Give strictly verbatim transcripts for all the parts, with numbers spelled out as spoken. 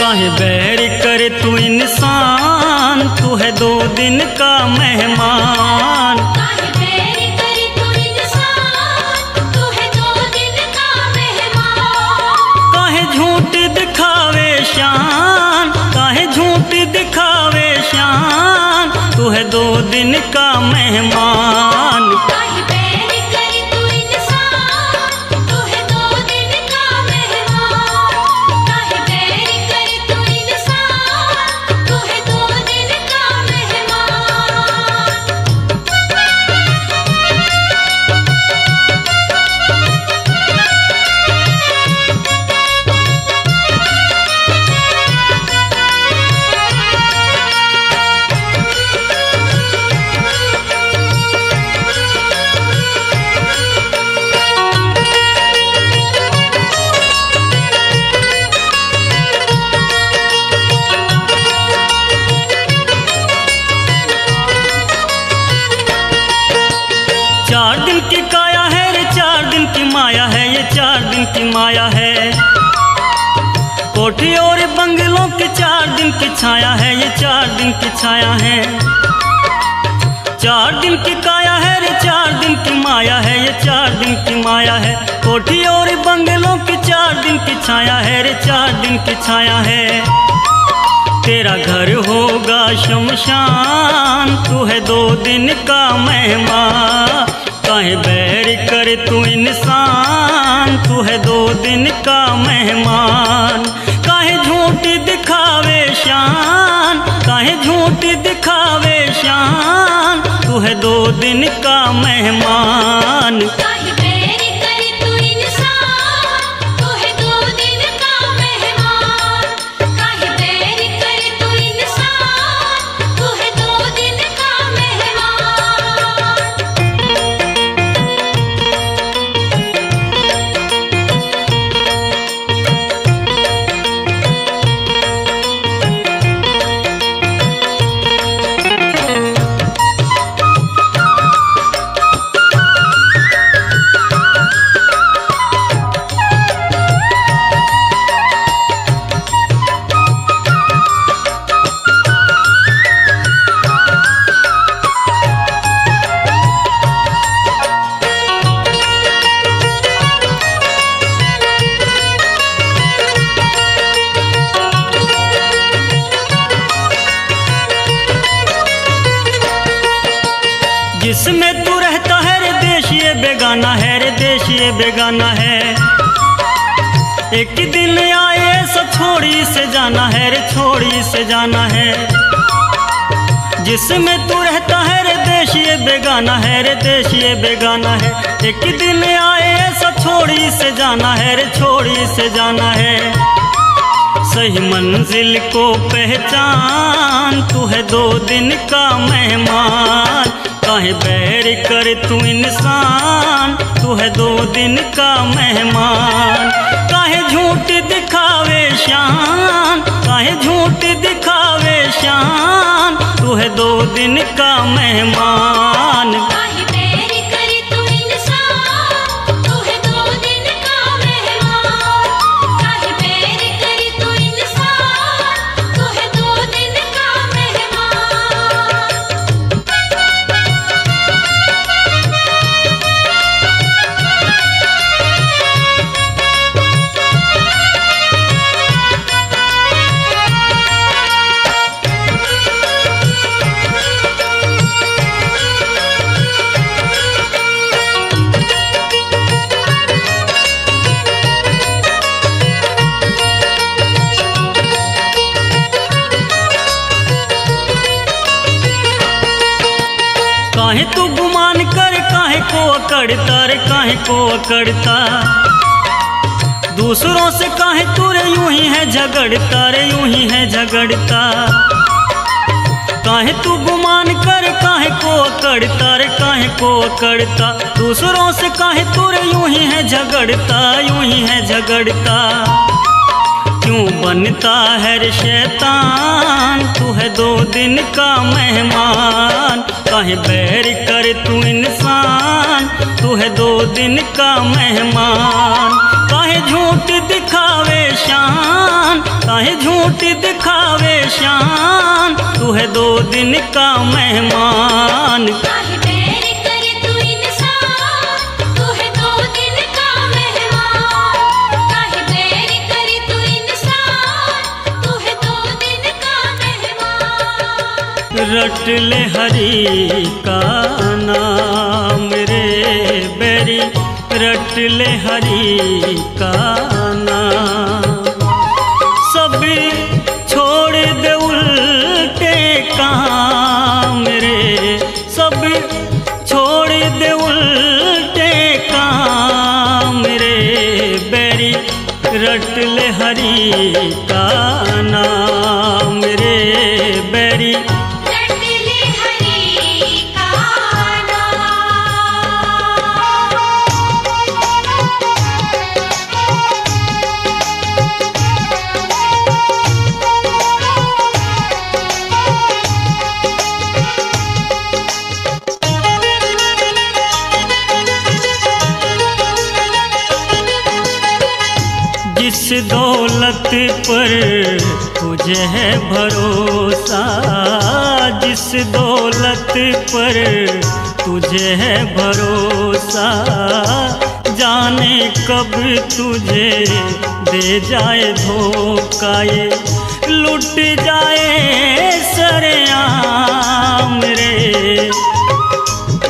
काहे बैर करे तू इंसान, तू है दो दिन का मेहमान। काहे झूठ दिखावे शान, काहे झूठ दिखावे शान, तू है दो दिन का मेहमान। चार दिन की काया है रे, चार दिन की माया है, ये चार दिन की माया है। कोठी और बंगलों की चार दिन की छाया है, ये चार दिन की छाया है। चार दिन की काया है रे, चार दिन की माया है, ये चार दिन की माया है। कोठी और बंगलों की चार दिन की छाया है रे, चार दिन की छाया है। तेरा घर होगा शमशान, तू है दो दिन का मेहमान। काहे बैर करे तू इंसान, तू है दो दिन का मेहमान। काहे झूठ दिखावे शान, काहे झूठ दिखावे शान, तू है दो दिन का मेहमान। जिसमें तू रहता है रे देश ये बेगाना है रे, देश ये बेगाना है। एक दिन आए सब छोड़ी से जाना है रे, छोड़ी से जाना है। जिसमें तू रहता है रे देश ये बेगाना है रे, देश ये बेगाना है। एक दिन आए सब छोड़ी से जाना है रे, छोड़ी से जाना है। सही मंजिल को पहचान, तू है दो दिन का मेहमान। काहे बैर करे तू इंसान, तू है दो दिन का मेहमान। काहे झूठ दिखावे शान, काहे झूठ दिखावे शान, तू है दो दिन का मेहमान। काहे तू गुमान कर, काहे को अकड़ता रे, काहे को अकड़ता। दूसरों से काहे तू रे यूं ही है झगड़ता रे, यूं ही है झगड़ता। काहे तू गुमान कर, काहे को अकड़ता रे, काहे को अकड़ता। दूसरों से काहे तू रे यूं ही है झगड़ता, यूं ही है झगड़ता। क्यों बनता है रे शैतान, तू है दो दिन का मेहमान। काहे बैर करे तू इंसान, तू है दो दिन का मेहमान, काहे झूठ दिखावे शान, काहे झूठ दिखावे शान, तू है दो दिन का मेहमान। रट ले हरि का नाम रे बेरी, रट ले हरि का नाम, सब छोड़ दे उल्टे काम रे, सब छोड़ दे उल्टे काम रे बेरी, रट ले हरि का नाम रे बेरी। जिस दौलत पर तुझे है भरोसा, जिस दौलत पर तुझे है भरोसा, जाने कब तुझे दे जाए धोखा, ये लुट जाए सरेआम रे,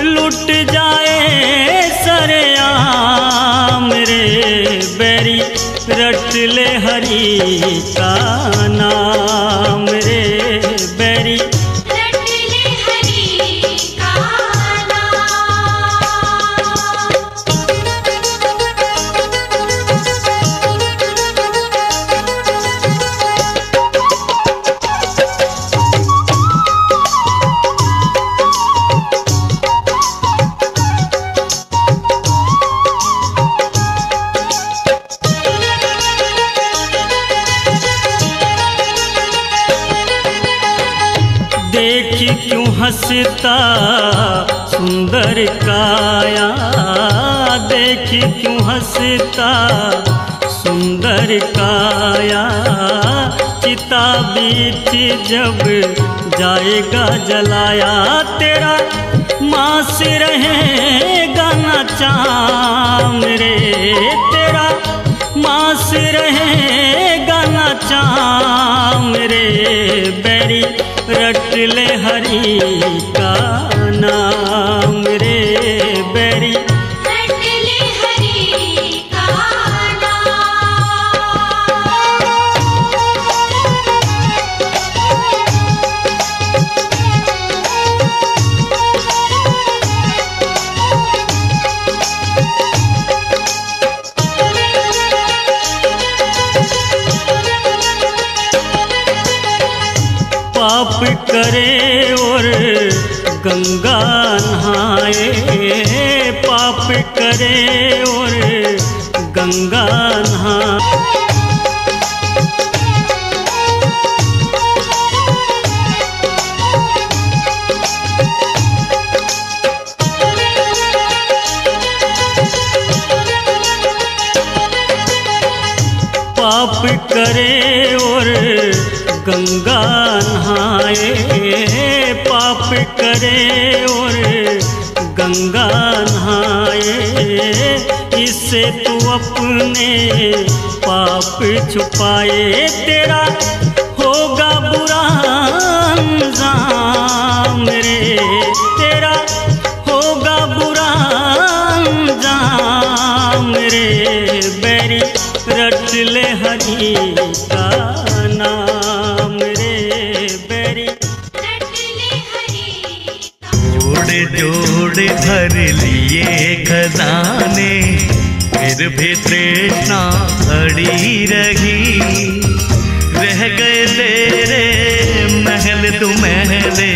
लुट जाए सरेआम रे बेरी, रट ले हरि का नाम रे बेरी। रट ले हरि का देखी क्यों हंसता सुंदर काया, देखी क्यों हंसता सुंदर काया, चिता बीच जब जाएगा जलाया, तेरा मांस रहेगा न चाम रे, तेरा मांस रहेगा न चाम रे बेरी, रट ले हरि का नाम रे बेरी। रट ले हरि का नाम। पाप करे और गंगा नहाए, पाप करे और गंगा नहाए, पाप करे और गंगा नहाए, पाप करे और गंगा नहाए, इससे तू अपने पाप छुपाए, तेरा होगा बुरा अंजाम रे, तेरा होगा बुरा अंजाम रे बेरी, रट ले हरि का नाम रे बेरी। जोड़े जोड़े भर लिए खजाने, फिर भी तृष्णा अड़ी रही, रह गए तेरे महल तू महले,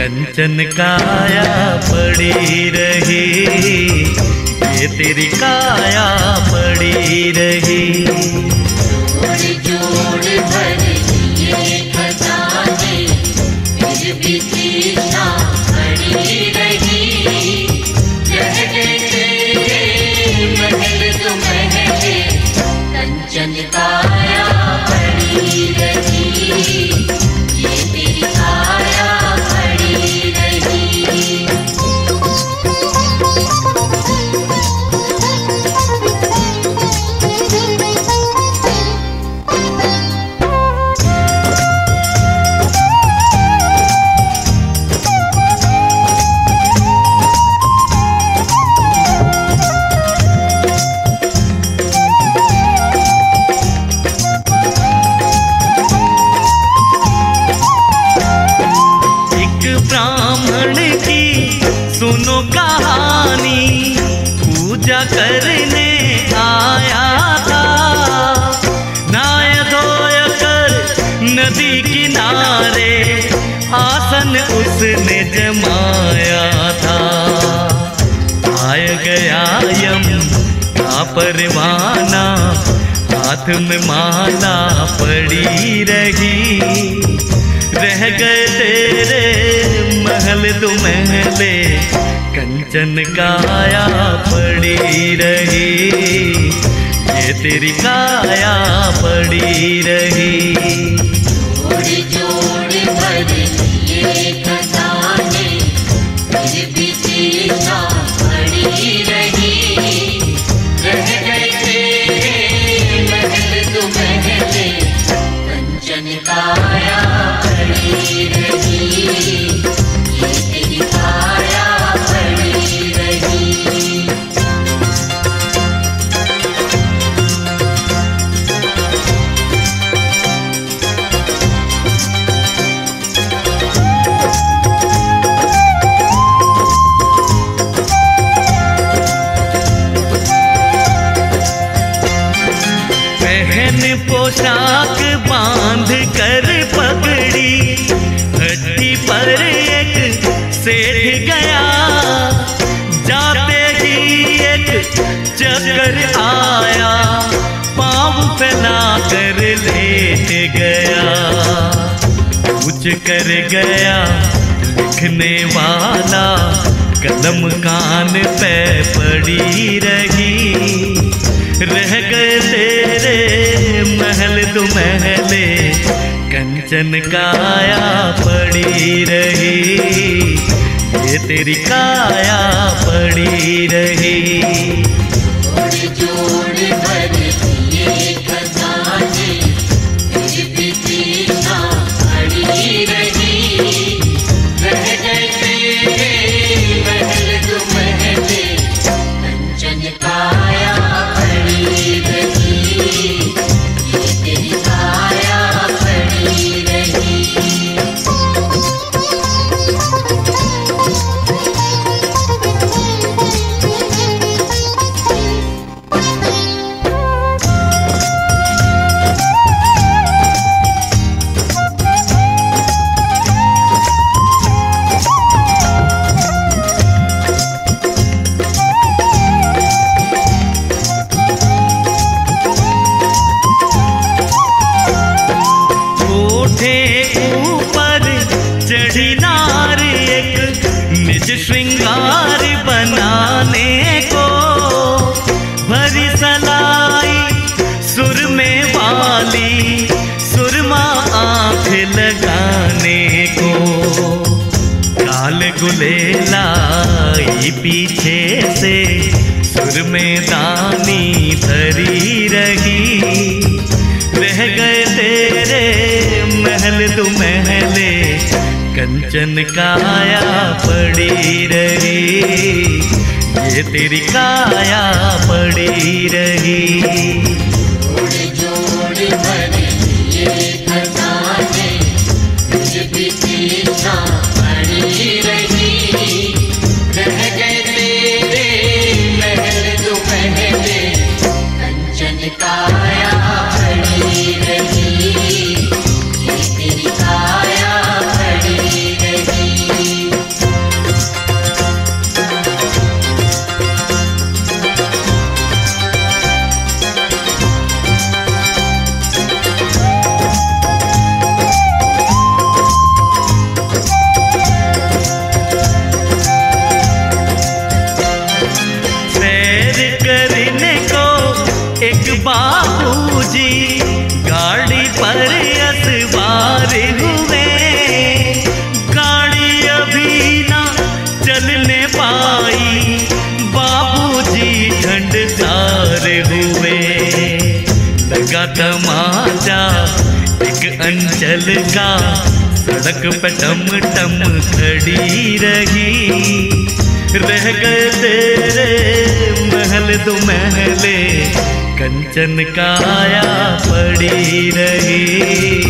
कंचन काया पड़ी रही, ये तेरी काया पड़ी रही। जोड़े जोड़े भर लिए खजाने, फिर भी तृष्णा अड़ी रही, रह गए नदी किनारे आसन उसने जमाया था। आय गया यम का परवाना, हाथ में माला पड़ी रही। रह गए तेरे महल तो महले, कंचन काया पड़ी रही। ये तेरी काया पड़ी रही। जोड़ जोड़ भरी ये खजाने, फिर भी तेरा पड़ी रही। रह गए तेरे महल तो महले, कंचन काया पड़ी रही। पोशाक बांध कर पकड़ी, हड्डी पर एक सेठ गया। जाते ही एक चक्कर आया, पाँव फैला कर लेट गया। कुछ कर गया लिखने वाला, कलम कान पे पड़ी रही। रह गए तेरे महल तो महले, कंचन काया पड़ी रही। ये तेरी काया पड़ी रही। जोड़ जोड़ भरी ये खजाने, फिर भी तेरा पड़ी रही। रह गए तेरे महल तो महले, कंचन काया पड़ी रही। श्रृंगार बनाने को भरी सलाई सुरमे वाली, सुरमा आँख लगाने को। काल गुलेला आई पीछे से, सुरमे दानी धरी रही। रह गए तेरे महल तो महले, कंचन काया पड़ी रही। ये तेरी काया पड़ी रही। जोड़ जोड़ भरी ये खजाने, फिर भी तेरा पड़ी रही। रह गए तेरे महल तो महले, कंचन काया पड़ी रही। बाबूजी गाड़ी पर असवार हुए, गाड़ी अभी ना चलने पाई। बाबूजी झंडसार हुए, लगा तमाचा एक अंचल का। सड़क पे टम टम खड़ी रही। रह गए तेरे महल दो महले, कंचन काया पड़ी रही।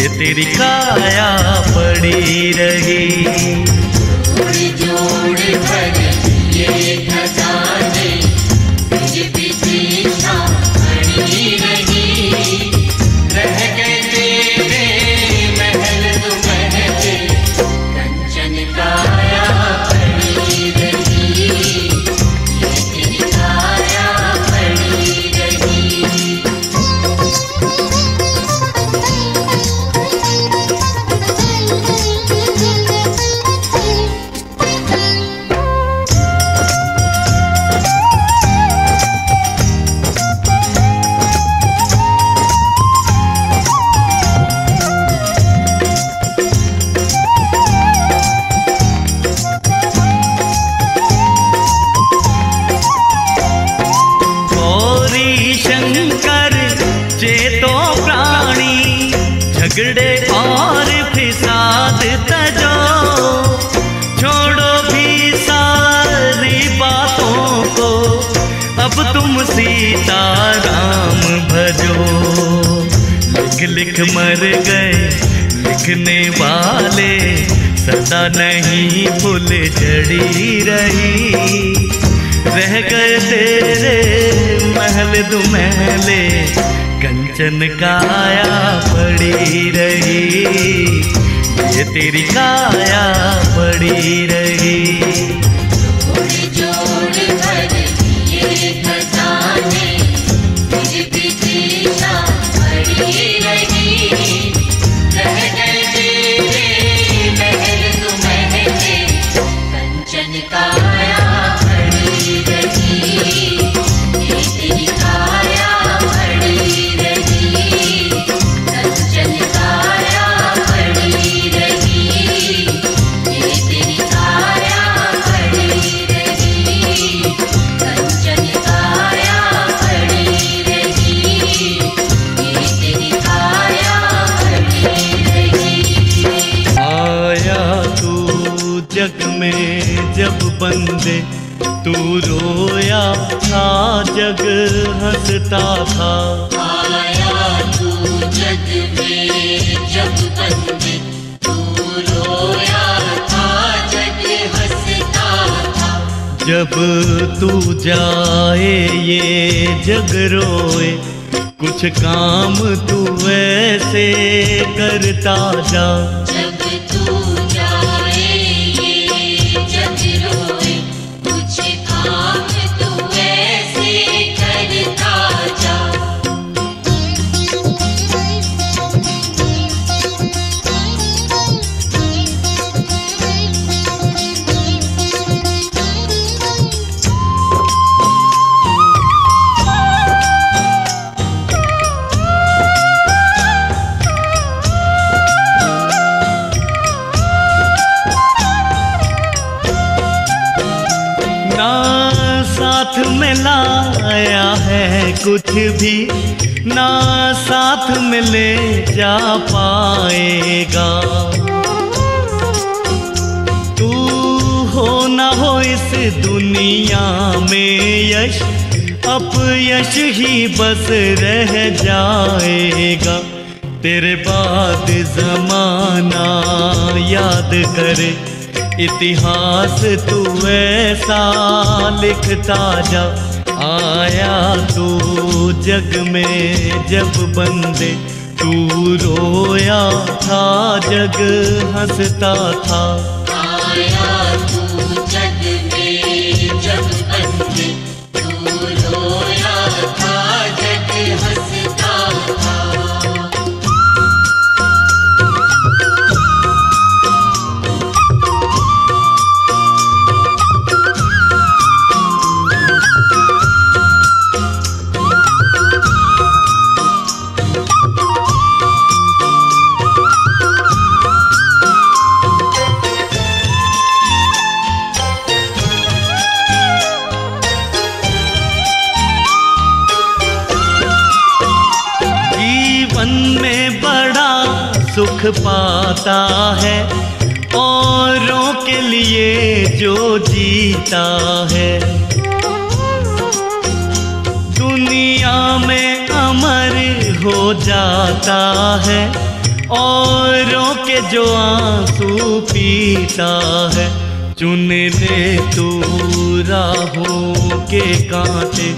ये तेरी काया पड़ी रही। जोड़ जोड़ भरी ये खजाने, फिर भी तेरा पड़ी रही। रह गए तेरे झगड़े और फिसाद तजाओ, छोड़ो भी सारी बातों को, अब तुम सीता राम भजो। लिख लिख मर गए लिखने वाले, सदा नहीं फूल झड़ी रही, रह गए तेरे महल दुमहले, कंचन काया पड़ी रही, ये तेरी काया पड़ी रही। बंदे तू रोया था, जग हंसता था। आया तू जग में जब बंदे तू रोया था, जग हंसता था। जब तू जाए ये जग रोए, कुछ काम तू ऐसे करता जा। जब तू मिलाया है कुछ भी ना, साथ में ले जा पाएगा। तू हो ना हो इस दुनिया में यश, अपयश ही बस रह जाएगा। तेरे बाद जमाना याद करे, इतिहास तू ऐसा लिखता जा। आया तू जग में जब बंदे तू रोया था, जग हंसता था। आया तू जग में जब बंदे तू रोया था, जग हंसता था। सुख पाता है औरों के लिए जो जीता है, दुनिया में अमर हो जाता है, औरों के जो आंसू पीता है। चुन ले तू राहों के कांटे,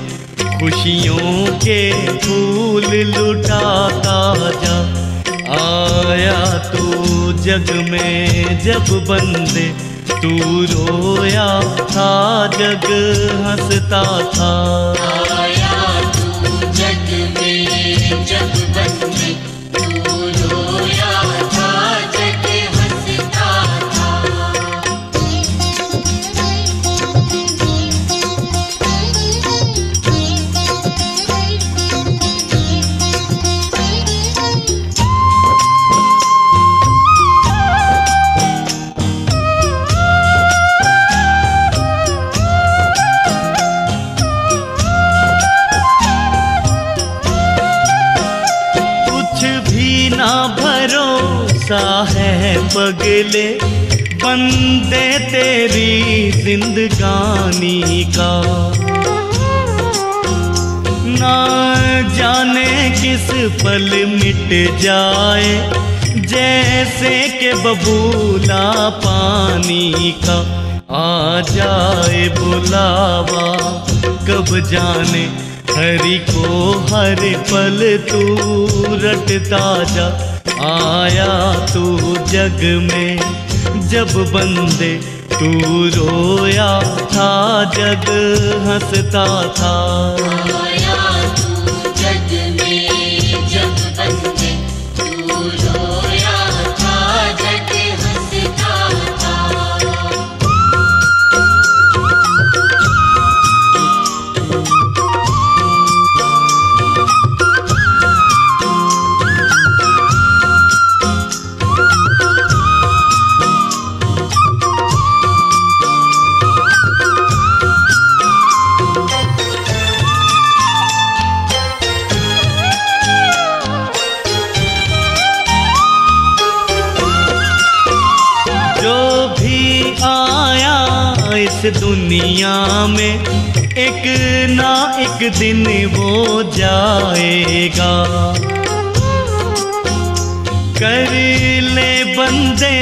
खुशियों के फूल लुटाता जा। आया तू जग में जब बंदे तू रोया था, जग हंसता था। आया तू जग में जब बंदे तू रोया था, जग हंसता था। अपना भरोसा है बगले बंदे तेरी जिंदगानी का। ना जाने किस पल मिट जाए जैसे के बबूला पानी का। आ जाए बुलावा कब जाने हरि को हर पल तू रटता जा। आया तू जग में जब बंदे तू रोया था जग हंसता था। दुनिया में एक ना एक दिन वो जाएगा। कर ले बंदे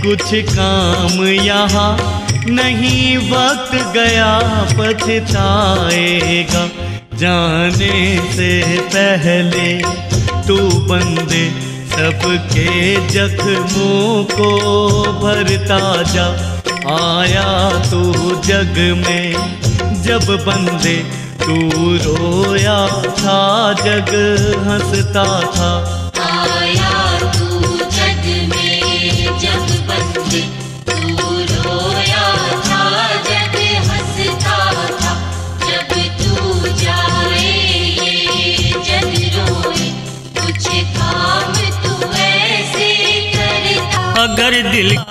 कुछ काम यहाँ नहीं वक्त गया पछताएगा। जाने से पहले तू बंदे सबके जख्मों को भरता जा। आया तू जग में जब बंदे तू रोया था जग हंसता था। आया तू जग में जब बंदे तू रोया था जग हंसता था। जब तू जाए ये जग रोए कुछ काम तू ऐसे करता। अगर दिल